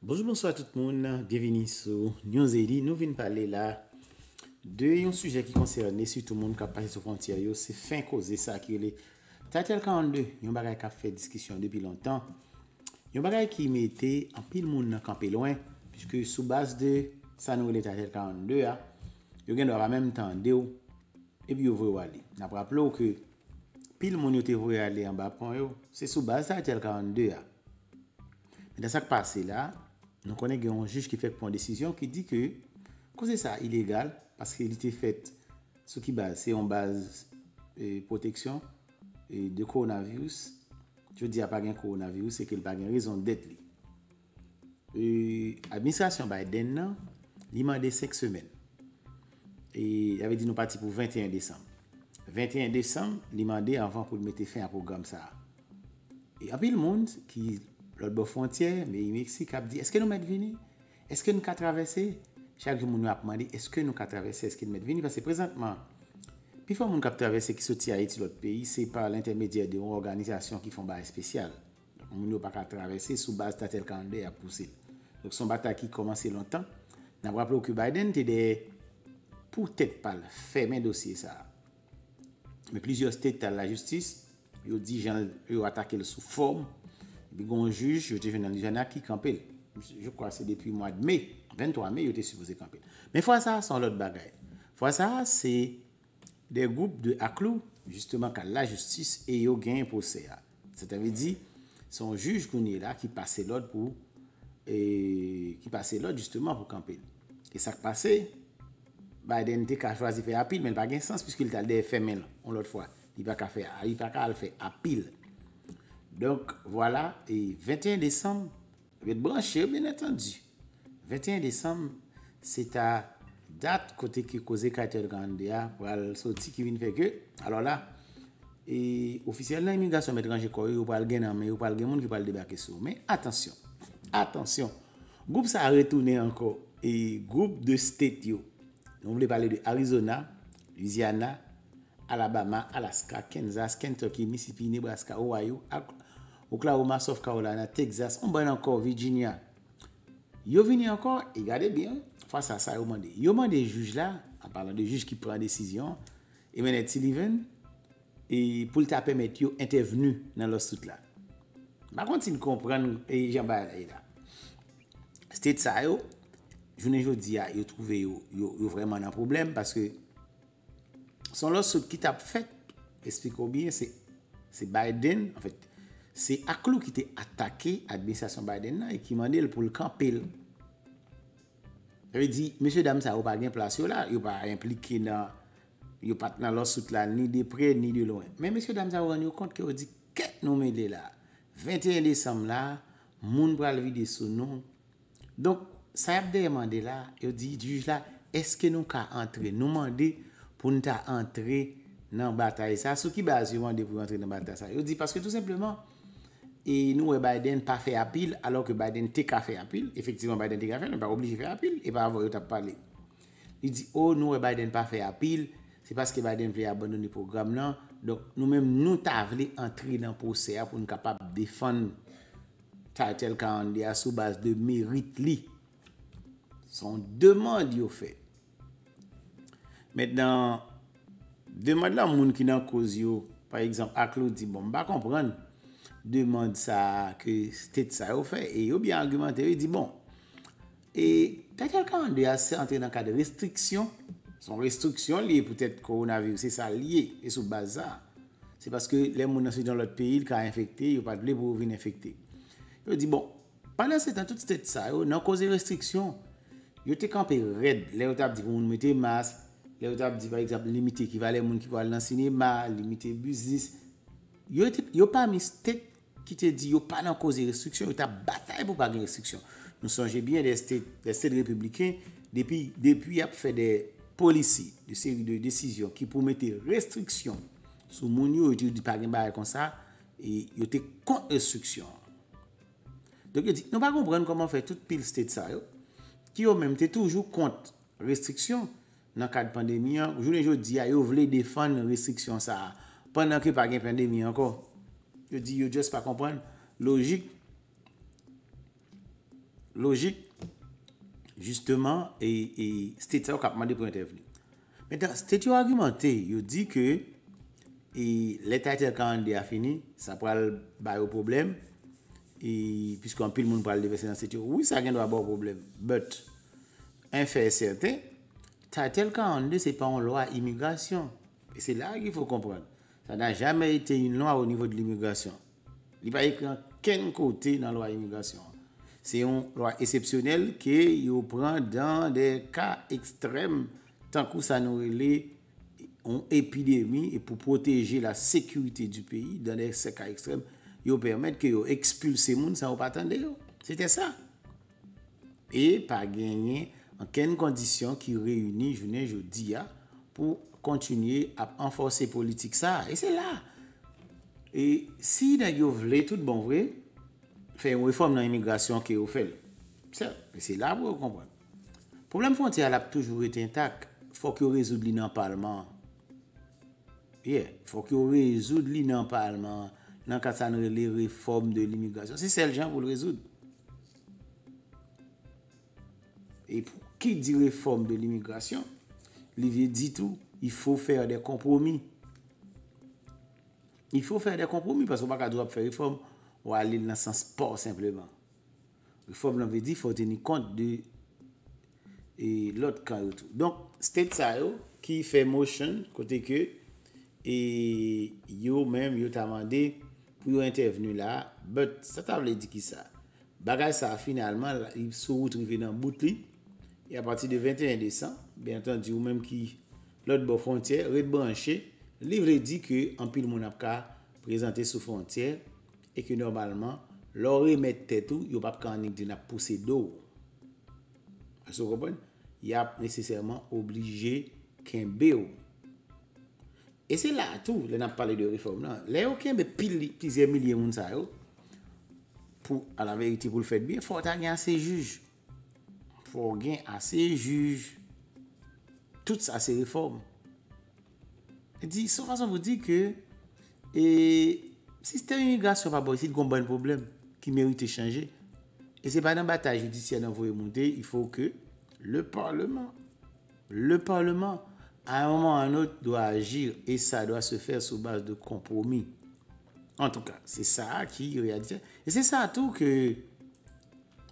Bonjour, bonsoir tout le monde. Bienvenue sur Nyonzeli. Nous venons parler là de un sujet qui concerne surtout le monde qui a passé sur frontière. C'est fin causé ça qui est le Title 42. Yon bagay qui a fait discussion depuis longtemps. Yon bagay qui mettait en pile monde dans campé loin puisque sous base de ça nous le Title 42 a yon gen doit en même temps et puis yon veut aller. N'a pas rappelé que pile monde yon te veut aller en bas pont yo, c'est sous base de Title 42 a. Mais dans ça qui passe là, nous connaissons un juge qui fait une décision qui dit que cause ça illégal parce qu'il était fait ce qui base c'est en base protection de coronavirus. Je dis à pas gain coronavirus c'est qu'il pas gain raison d'être li. Administration Biden là, il mandé 5 semaines. Et il avait dit nous parti pour 21 décembre. 21 décembre, il mandé avant pour mettre fin à programme ça. Et après le monde qui l'autre bord frontière, mais le Mexique a dit, est-ce que nous mettons venir? Est-ce que nous avons traversé? Chaque jour, nous avons demandé, est-ce que nous avons traversé? Est-ce que nous mettons venir? Parce que présentement, plus fort nous avons traversé qui sortit Haïti l'autre pays, c'est par l'intermédiaire d'une organisation qui font bail spécial. Donc, nous n'avons pas traversé sous base de tel calendrier à pousser. Donc, son bataille qui commençait longtemps, nous avons rappelé que Biden était pour tête pâle, fermer un dossier ça. Mais plusieurs states à la justice, ils ont dit, ils ont attaqué sous forme. Un juge, je suis venu qui campait. Je crois que c'est depuis le mois de mai, 23 mai, il était supposé camper. Mais fois ça, c'est l'autre bagaille. Fois ça, c'est des groupes de Aklou, justement, qui la justice et ils ont gagné pour ça. C'est-à-dire, c'est un juge qu'on est là qui passait l'autre pour. Qui passait l'autre justement pour camper. Et ça qui passait, Biden a choisi de faire appel, mais il n'a pas de sens puisqu'il a fait fermé l'autre fois. Il n'a pas qu'à faire appel. Donc voilà, et 21 décembre, vous êtes branché, bien entendu. 21 décembre, c'est ta date côté qui causait 4h30 pour le sorti qui vient faire que. Alors là, et officiellement, l'immigration étrangère, vous parlez de gens, mais vous parlez de monde qui parle de débarquer sur. Mais attention, attention, groupe ça a retourné encore. Et groupe de state, nous voulons parler de Arizona, Louisiana, Alabama, Alaska, Kansas, Kentucky, Mississippi, Nebraska, Ohio, Oklahoma, South Carolina, Texas, on va encore Virginia. Yo vini encore, et regardez bien, face à ça, yo mande. Yo mande juge là, en parlant de juge qui prend décision, et Emmett Sullivan, et pour le permettre yo intervenu dans le soute là. Par contre, si nous comprenons, et j'en bats là. State ça yo, je ne dis pas, yo trouve yo vraiment un problème parce que son lawsuit qui t'a fait, explique-moi bien, c'est Biden, en fait, c'est Aklou qui t'a attaqué l'administration Biden là, et qui m'a dit pour le camper. Il dit, monsieur, dame, ça n'a pas de place là, il n'est pas impliqué dans le lawsuit là, ni de près, ni de loin. Mais monsieur, dame, ça a rendu compte qu'il dit, qu'est-ce que nous mettons là? 21 décembre là, moun pral vide sous nous. Donc, ça a demandé là, il dit, juge là, est-ce que nous avons entré, nous demander pour nous entrer dans la bataille. Ça, ce qui base pour entrer dans la bataille. Je dis parce que tout simplement, et nous, Biden n'a pas fait appel, alors que Biden n'a fait appel. Effectivement, Biden n'a fait, pas obligé de faire appel, et pas avoir parlé. Il dit, oh, nous, Biden n'a pas fait appel, c'est parce que Biden veut abandonner le programme. Non. Donc, nous-mêmes, nous avons entré dans le procès pour nous capables de défendre Title 42 sous base de mérite. Son demande au fait. Maintenant, demande la moun qui n'en cause yo, par exemple, Aklou dit, bon, pas comprendre, demande ça que c'était ça au fait, et yo bien argumenté, il dit, bon, et Title 42 est entré dans le cadre de restrictions, son restriction liée peut-être coronavirus, c'est ça lié, et sous bazar, c'est parce que les moun dans l'autre pays, ils ont infecté, ils n'ont pas de pour venir infecter. Il dit, bon, pendant ce temps, tout c'était ça, yo, n'en cause de restrictions, yo te campé red, les autres dit, vous mettez masque. Les autres disent par exemple limiter qui va les gens qui vont aller dans le cinéma, limiter business. Ils n'ont pas mis state qui te dit qu'ils n'ont pas causé de restriction, ils ont bataille pour pas de restriction. Nous songez bien des states républicains, depuis ils ont fait des policies, des séries de décisions qui promettent des restrictions. Sous mon yo, ils disent pas de bail comme ça, et ils étaient contre restriction. Donc ils disent, nous ne pouvons pas comprendre comment faire toute pile state ça, qui ont même été toujours contre restriction. Dans le cadre de la pandémie, je dis que vous voulez défendre les restrictions pendant qu'il n'y a pas de pandémie encore. Je dis que vous ne pouvez pas comprendre. Logique. logique, justement, et c'était ça qu'on a demandé pour intervenir. Maintenant, c'était argumenté, il dit que l'État intercandé a fini, ça prend le bail au problème, et puisqu'on pile le monde parle de verser dans cette situation, oui, ça a un problème, mais un fait certain, l'article 42, ce n'est pas une loi immigration. Et c'est là qu'il faut comprendre. Ça n'a jamais été une loi au niveau de l'immigration. Il n'y a pas écrit en quel côté dans la loi immigration. C'est une loi exceptionnelle qui prend dans des cas extrêmes, tant que ça nous relève une épidémie, et pour protéger la sécurité du pays dans des cas extrêmes, ils permettent qu'ils expulsent les gens sans pas attendre. C'était ça. Et pas gagner en quelle condition qui réunit journée jeudi pour continuer à renforcer politique ça et c'est là et si vous voulez tout bon vrai faire une réforme dans l'immigration qui vous fait c'est là pour comprendre le problème frontière a toujours été intact faut que résoudre l'in en parlement faut que résoudre l'in en parlement dans concerne les réformes de l'immigration c'est celle gens pour le résoudre et pour qui dit réforme de l'immigration, Olivier dit tout, il faut faire des compromis. Il faut faire des compromis parce qu'on ne peut pas faire réforme ou aller dans le sens sport simplement. Réforme, l'on veut dire, il faut tenir compte de l'autre camp et tout. Donc, c'est ça qui fait motion, côté que, et yo même, yo t'a demandé pour intervenir là, mais ça t'a dit qui ça? Bagage ça finalement, il se retrouve dans Boutli. Et à partir du 21 décembre, bien entendu, ou même qui, l'autre bord frontière, rebranché, livre dit que en pile mon apka présenté sous frontière et que normalement, leur remettre tout, il n'y a pas de pousser d'eau. Vous comprenez? Il y a nécessairement obligé qu'un béo. Et c'est là tout, là, on a parlé de réforme. Là, aucun, mais plusieurs milliers de personnes, pour, à la vérité, pour le faire bien, il faut gagner assez juges. Faut gagner assez juges. Toutes ça, c'est réforme. Il dit, sauf façon, vous dites que le système d'immigration n'est pas possible, il y a un problème qui mérite de changer. Et ce n'est pas dans la bataille judiciaire qu'on veut monter, il faut que le Parlement, à un moment ou à un autre, doit agir et ça doit se faire sous base de compromis. En tout cas, c'est ça qui réalise. Et c'est ça tout que les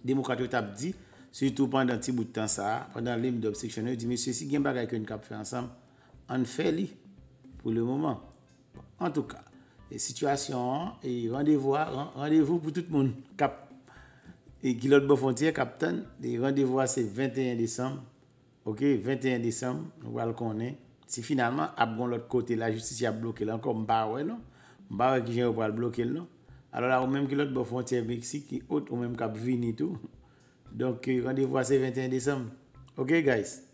démocrates ont dit, surtout pendant un petit bout de temps, ça, pendant l'hymne d'obstruction, ils disent, monsieur, si vous avez des choses qu'on fait ensemble, on fait pour le moment. En tout cas, les situations et rendez-vous pour tout le monde. Et qui l'autre bonne frontière, capitaine, les rendez-vous, c'est 21 décembre. OK, 21 décembre, nous voyons qu'on est. Si finalement, à l'autre côté, la justice a bloqué, là, encore, non? Bah qui vient pour bloquer non alors là ou même que l'autre bord frontière Mexique qui autre ou même cap venir tout donc rendez-vous à ce 21 décembre OK guys.